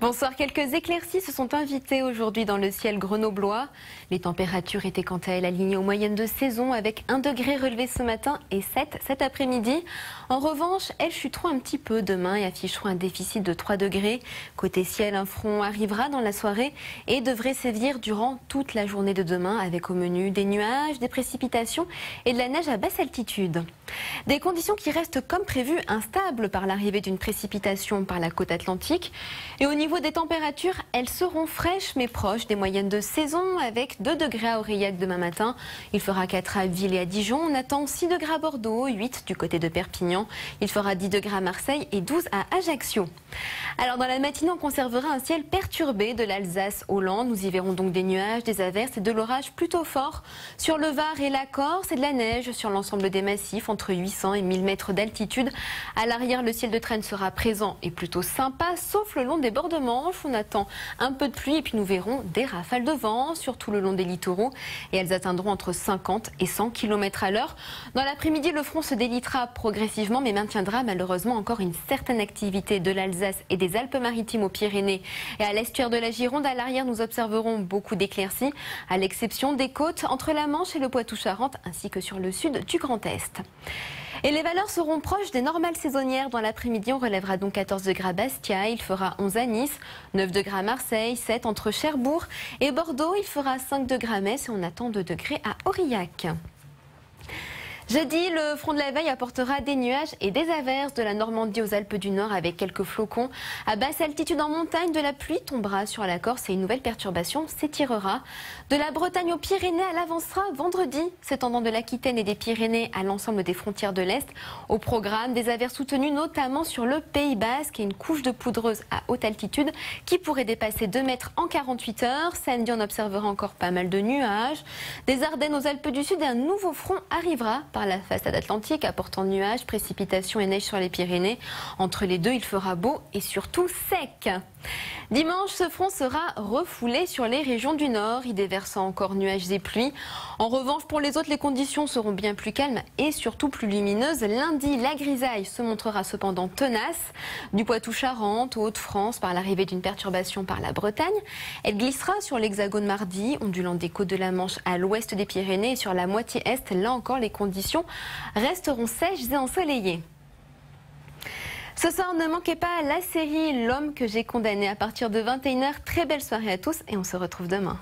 Bonsoir, quelques éclaircies se sont invitées aujourd'hui dans le ciel grenoblois. Les températures étaient quant à elles alignées aux moyennes de saison avec 1 degré relevé ce matin et 7 cet après-midi. En revanche, elles chuteront un petit peu demain et afficheront un déficit de 3 degrés. Côté ciel, un front arrivera dans la soirée et devrait sévir durant toute la journée de demain avec au menu des nuages, des précipitations et de la neige à basse altitude. Des conditions qui restent comme prévu instables par l'arrivée d'une précipitation par la côte atlantique. Et au niveau des températures, elles seront fraîches mais proches des moyennes de saison avec 2 degrés à Aurillac demain matin. Il fera 4 à Ville et à Dijon. On attend 6 degrés à Bordeaux, 8 du côté de Perpignan. Il fera 10 degrés à Marseille et 12 à Ajaccio. Alors dans la matinée, on conservera un ciel perturbé de l'Alsace au Land. Nous y verrons donc des nuages, des averses et de l'orage plutôt fort sur le Var et la Corse et de la neige sur l'ensemble des massifs entre 800 et 1000 mètres d'altitude. À l'arrière, le ciel de traîne sera présent et plutôt sympa, sauf le long des bords de Manche. On attend un peu de pluie et puis nous verrons des rafales de vent, surtout le long des littoraux. Et elles atteindront entre 50 et 100 km à l'heure. Dans l'après-midi, le front se délitera progressivement, mais maintiendra malheureusement encore une certaine activité de l'Alsace et des Alpes-Maritimes aux Pyrénées. Et à l'estuaire de la Gironde, à l'arrière, nous observerons beaucoup d'éclaircies, à l'exception des côtes entre la Manche et le Poitou-Charentes, ainsi que sur le sud du Grand Est. Et les valeurs seront proches des normales saisonnières. Dans l'après-midi, on relèvera donc 14 degrés à Bastia, il fera 11 à Nice, 9 degrés à Marseille, 7 entre Cherbourg et Bordeaux, il fera 5 degrés à Metz et on attend 2 degrés à Aurillac. Jeudi, le front de la veille apportera des nuages et des averses de la Normandie aux Alpes du Nord avec quelques flocons. À basse altitude en montagne, de la pluie tombera sur la Corse et une nouvelle perturbation s'étirera. De la Bretagne aux Pyrénées, elle avancera vendredi, s'étendant de l'Aquitaine et des Pyrénées à l'ensemble des frontières de l'Est. Au programme, des averses soutenues notamment sur le Pays Basque et une couche de poudreuse à haute altitude qui pourrait dépasser 2 mètres en 48 heures. Samedi, on observera encore pas mal de nuages. Des Ardennes aux Alpes du Sud et un nouveau front arrivera par la façade atlantique, apportant nuages, précipitations et neige sur les Pyrénées. Entre les deux, il fera beau et surtout sec. Dimanche, ce front sera refoulé sur les régions du Nord, y déversant encore nuages et pluies. En revanche, pour les autres, les conditions seront bien plus calmes et surtout plus lumineuses. Lundi, la grisaille se montrera cependant tenace. Du Poitou-Charentes aux Hauts-de-France, par l'arrivée d'une perturbation par la Bretagne, elle glissera sur l'Hexagone mardi, ondulant des côtes de la Manche à l'ouest des Pyrénées et sur la moitié Est. Là encore, les conditions resteront sèches et ensoleillées. Ce soir, ne manquez pas la série L'homme que j'ai condamné à partir de 21h. Très belle soirée à tous et on se retrouve demain.